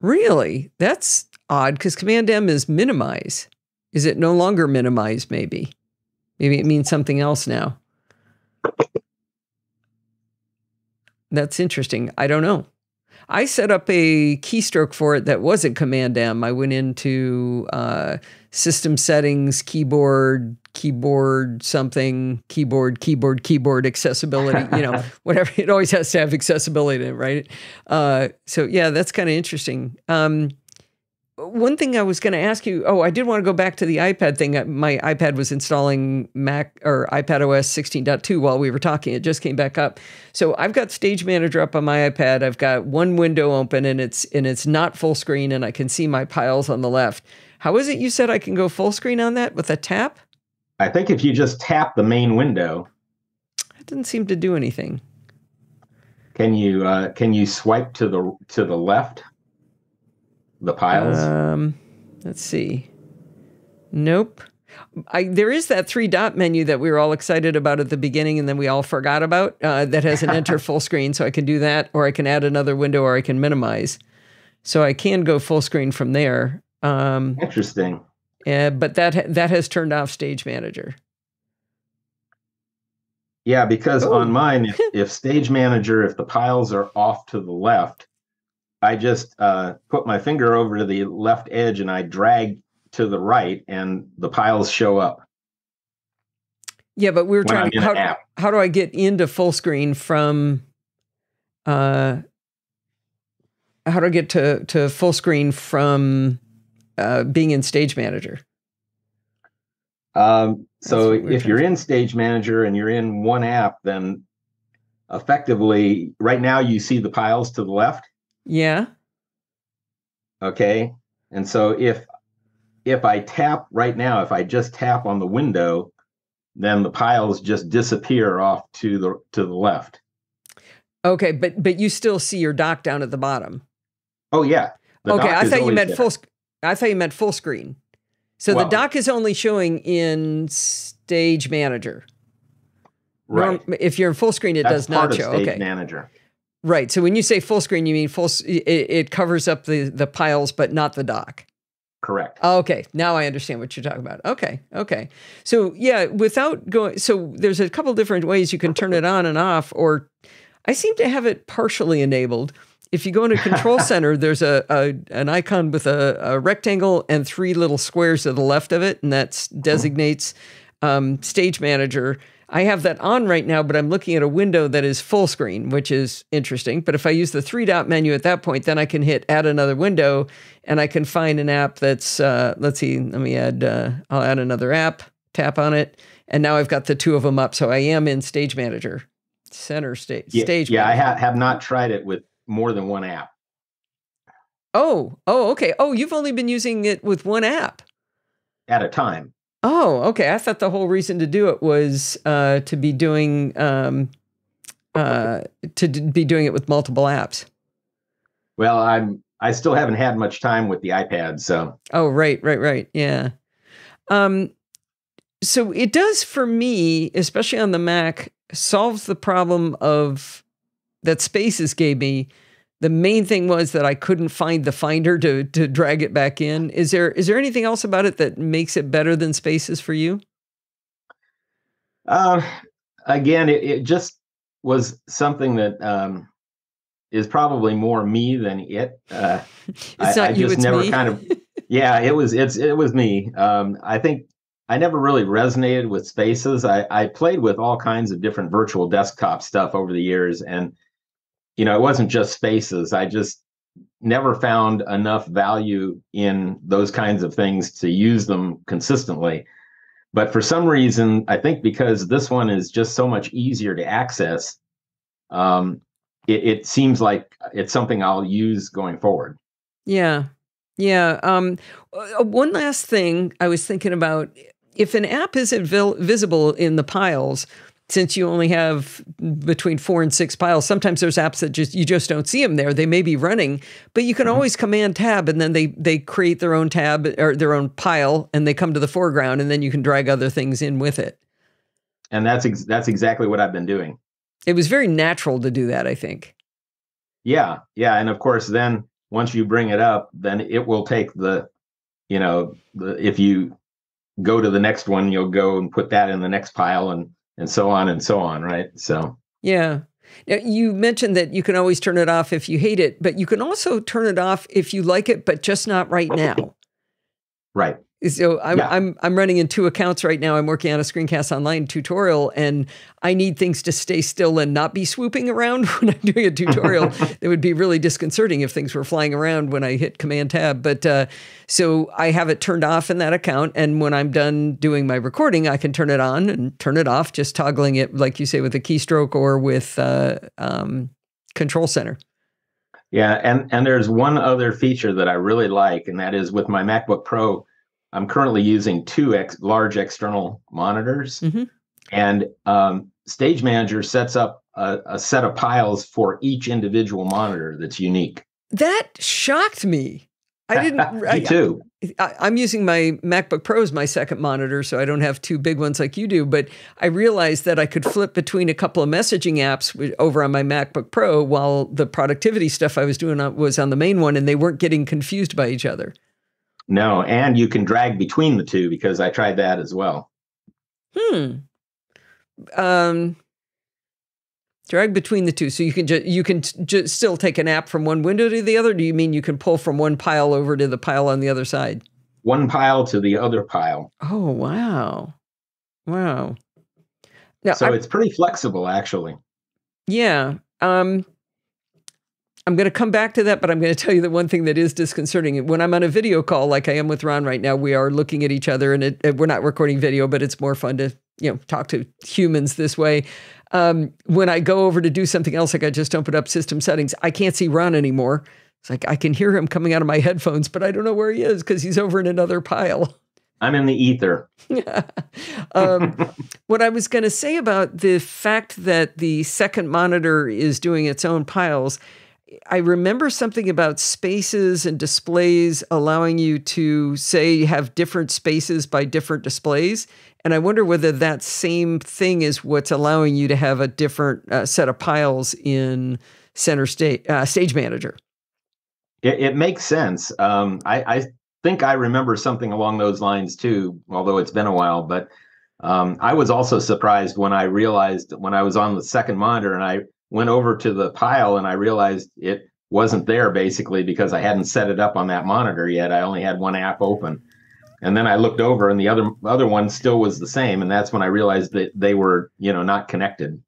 Really? That's odd, because Command M is minimize. Is it no longer minimize, maybe? Maybe it means something else now. That's interesting. I don't know. I set up a keystroke for it that wasn't Command M. I went into uh, system settings, keyboard, keyboard something, keyboard, keyboard, keyboard, accessibility, you know, whatever. It always has to have accessibility in it, right? Uh, so, yeah, that's kind of interesting. Um, one thing I was going to ask you, oh, I did want to go back to the iPad thing. My iPad was installing Mac or iPadOS sixteen point two while we were talking. It just came back up. So I've got Stage Manager up on my iPad. I've got one window open, and it's and it's not full screen, and I can see my piles on the left. How is it you said I can go full screen on that with a tap? I think if you just tap the main window. That didn't seem to do anything. Can you uh, can you swipe to the to the left? The piles? Um, let's see. Nope. I, there is that three-dot menu that we were all excited about at the beginning and then we all forgot about uh, that has an enter full screen, so I can do that, or I can add another window, or I can minimize. So I can go full screen from there. Um, Interesting. Uh, but that, that has turned off Stage Manager. Yeah, because oh. on mine, if, if Stage Manager, if the piles are off to the left, I just uh, put my finger over to the left edge and I drag to the right and the piles show up. Yeah, but we were trying to, how, how do I get into full screen from, uh, how do I get to, to full screen from uh, being in Stage Manager? Um, so if you're in Stage Manager and you're in one app, then effectively right now you see the piles to the left. Yeah. Okay. And so if if I tap right now, if I just tap on the window, then the piles just disappear off to the to the left. Okay, but but you still see your dock down at the bottom. Oh yeah. Okay, I thought you meant full I thought you meant full screen. So well, the dock is only showing in Stage Manager. Right. If you're in full screen, it does not show. Okay. Stage Manager. Right. So when you say full screen, you mean full, it, it covers up the, the piles, but not the dock. Correct. Okay. Now I understand what you're talking about. Okay. Okay. So yeah, without going, so there's a couple different ways you can turn it on and off, or I seem to have it partially enabled. If you go into Control Center, there's a, a an icon with a, a rectangle and three little squares to the left of it. And that designates um, Stage Manager. I have that on right now, but I'm looking at a window that is full screen, which is interesting. But if I use the three-dot menu at that point, then I can hit add another window, and I can find an app that's, uh, let's see, let me add, uh, I'll add another app, tap on it, and now I've got the two of them up. So I am in Stage Manager, center sta yeah, stage. Yeah, manager. I ha have not tried it with more than one app. Oh, oh, okay. Oh, you've only been using it with one app. At a time. Oh, okay. I thought the whole reason to do it was uh, to be doing um, uh, to d be doing it with multiple apps. Well, I'm I still haven't had much time with the iPad, so. Oh, right, right, right. Yeah. Um, so it does for me, especially on the Mac, solves the problem of that Spaces gave me. The main thing was that I couldn't find the Finder to to drag it back in. Is there is there anything else about it that makes it better than Spaces for you? Uh, again, it, it just was something that um, is probably more me than it. Uh, it's I, not I you, just it's never me. Kind of. Yeah, it was. It's it was me. Um, I think I never really resonated with Spaces. I I played with all kinds of different virtual desktop stuff over the years and. you know, it wasn't just spaces. I just never found enough value in those kinds of things to use them consistently. But for some reason, I think because this one is just so much easier to access, um, it, it seems like it's something I'll use going forward. Yeah. Yeah. Um, one last thing I was thinking about, if an app isn't visible in the piles, since you only have between four and six piles, sometimes there's apps that just you just don't see them there. They may be running, but you can mm-hmm. always command tab, and then they they create their own tab or their own pile, and they come to the foreground, and then you can drag other things in with it. And that's ex that's exactly what I've been doing. It was very natural to do that, I think. Yeah, yeah, and of course, then once you bring it up, then it will take the, you know, the, if you go to the next one, you'll go and put that in the next pile, and And so on and so on, right? So yeah. Now, you mentioned that you can always turn it off if you hate it, but you can also turn it off if you like it, but just not right now. Right. So I'm, yeah. I'm I'm running in two accounts right now. I'm working on a Screencast Online tutorial, and I need things to stay still and not be swooping around when I'm doing a tutorial. It would be really disconcerting if things were flying around when I hit Command Tab. But uh, so I have it turned off in that account, and when I'm done doing my recording, I can turn it on and turn it off, just toggling it, like you say, with a keystroke or with uh, um, Control Center. Yeah, and and there's one other feature that I really like, and that is with my MacBook Pro. I'm currently using two ex large external monitors, mm-hmm. and um, Stage Manager sets up a, a set of piles for each individual monitor that's unique. That shocked me. I didn't. Me too. I, I'm using my MacBook Pro as my second monitor, so I don't have two big ones like you do. But I realized that I could flip between a couple of messaging apps over on my MacBook Pro while the productivity stuff I was doing was on the main one, and they weren't getting confused by each other. No, and you can drag between the two, because I tried that as well. Hmm. Um, drag between the two, so you can just you can ju still take an app from one window to the other. Do you mean you can pull from one pile over to the pile on the other side? One pile to the other pile. Oh wow, wow. Now, so I'm, it's pretty flexible, actually. Yeah. Um. I'm going to come back to that, but I'm going to tell you the one thing that is disconcerting. When I'm on a video call, like I am with Ron right now, we are looking at each other, and it, we're not recording video, but it's more fun to, you know, talk to humans this way. Um, when I go over to do something else, like I just opened up system settings, I can't see Ron anymore. It's like I can hear him coming out of my headphones, but I don't know where he is because he's over in another pile. I'm in the ether. um, what I was going to say about the fact that the second monitor is doing its own piles, I remember something about spaces and displays allowing you to, say, have different spaces by different displays. And I wonder whether that same thing is what's allowing you to have a different uh, set of piles in Center Stage, uh, Stage Manager. It, it makes sense. Um, I, I think I remember something along those lines too, although it's been a while. But um, I was also surprised when I realized when I was on the second monitor and I went over to the pile and I realized it wasn't there, basically because I hadn't set it up on that monitor yet. I only had one app open. And then I looked over and the other other one still was the same. And that's when I realized that they were, you know, not connected.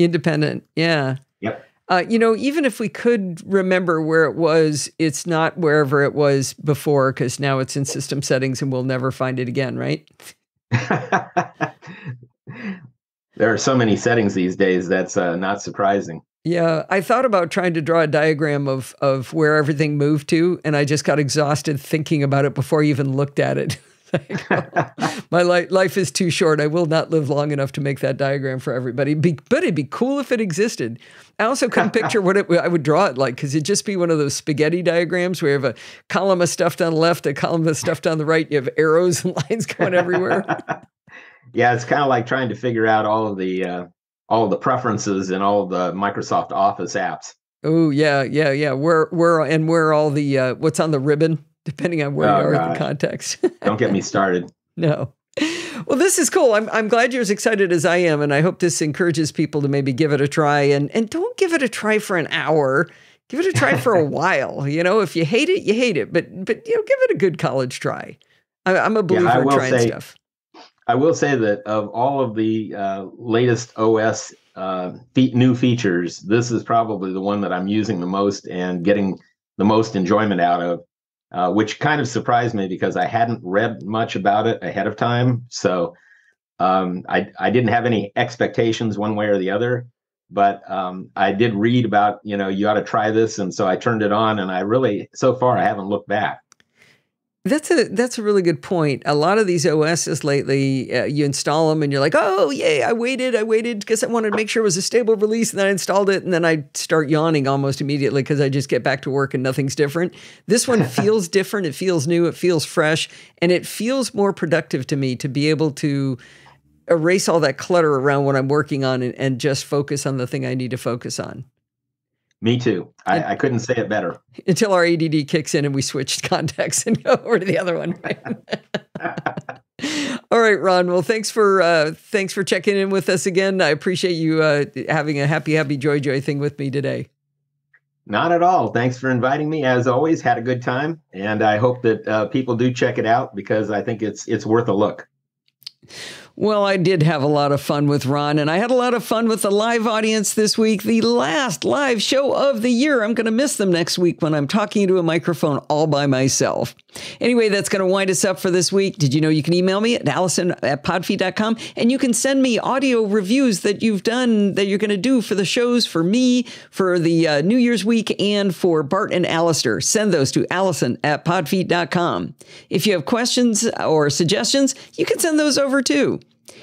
Independent. Yeah. Yep. Uh, you know, even if we could remember where it was, it's not wherever it was before, because now it's in system settings and we'll never find it again, right? There are so many settings these days, that's uh, not surprising. Yeah, I thought about trying to draw a diagram of, of where everything moved to, and I just got exhausted thinking about it before I even looked at it. Like, oh, my life, life is too short. I will not live long enough to make that diagram for everybody, be, but it'd be cool if it existed. I also couldn't picture what it, I would draw it like, because it'd just be one of those spaghetti diagrams where you have a column of stuff down the left, a column of stuff down the right, you have arrows and lines going everywhere. Yeah, it's kind of like trying to figure out all of the uh, all of the preferences in all of the Microsoft Office apps. Oh yeah, yeah, yeah. Where where and where all the uh, what's on the ribbon, depending on where oh, you are God. in the context. Don't get me started. No. Well, this is cool. I'm I'm glad you're as excited as I am, and I hope this encourages people to maybe give it a try. And and don't give it a try for an hour. Give it a try for a while. You know, if you hate it, you hate it. But but you know, give it a good college try. I, I'm a believer yeah, in trying say, stuff. I will say that of all of the uh, latest O S uh, fe- new features, this is probably the one that I'm using the most and getting the most enjoyment out of, uh, which kind of surprised me because I hadn't read much about it ahead of time. So um, I, I didn't have any expectations one way or the other, but um, I did read about, you know, you ought to try this. And so I turned it on, and I really, so far, I haven't looked back. That's a that's a really good point. A lot of these O Ss lately, uh, you install them and you're like, oh, yay, I waited, I waited because I wanted to make sure it was a stable release, and then I installed it, and then I start yawning almost immediately because I just get back to work and nothing's different. This one feels different. It feels new. It feels fresh. And it feels more productive to me to be able to erase all that clutter around what I'm working on and, and just focus on the thing I need to focus on. Me too. I, I couldn't say it better. Until our A D D kicks in and we switch contacts and go over to the other one. All right, Ron. Well, thanks for uh, thanks for checking in with us again. I appreciate you uh, having a happy, happy, joy, joy thing with me today. Not at all. Thanks for inviting me. As always, had a good time, and I hope that uh, people do check it out because I think it's it's worth a look. Well, I did have a lot of fun with Ron, and I had a lot of fun with the live audience this week, the last live show of the year. I'm going to miss them next week when I'm talking to a microphone all by myself. Anyway, that's going to wind us up for this week. Did you know you can email me at Allison at podfeet dot com, and you can send me audio reviews that you've done, that you're going to do for the shows, for me, for the uh, New Year's week, and for Bart and Alistair. Send those to Allison at podfeet dot com. If you have questions or suggestions, you can send those over too.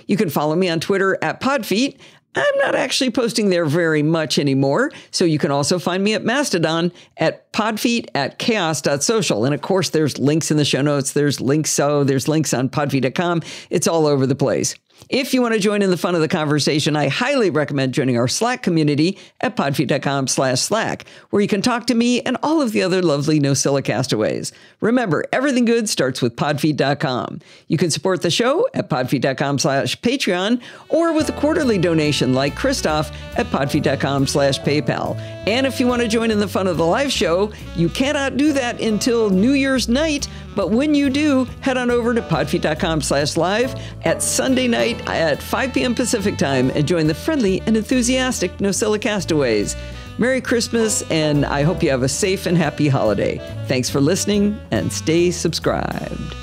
You can follow me on Twitter at PodFeet. I'm not actually posting there very much anymore, so you can also find me at Mastodon at podfeet at chaos dot social. And of course, there's links in the show notes. There's links, so there's links on podfeet dot com. It's all over the place. If you want to join in the fun of the conversation, I highly recommend joining our Slack community at podfeet dot com slash Slack, where you can talk to me and all of the other lovely Nosilla castaways. Remember, everything good starts with podfeet dot com. You can support the show at podfeet dot com slash Patreon or with a quarterly donation like Christoph at podfeet dot com slash PayPal. And if you want to join in the fun of the live show, you cannot do that until New Year's night. But when you do, head on over to podfeet dot com slash live at Sunday night at five p m Pacific time and join the friendly and enthusiastic Nosilla Castaways. Merry Christmas, and I hope you have a safe and happy holiday. Thanks for listening, and stay subscribed.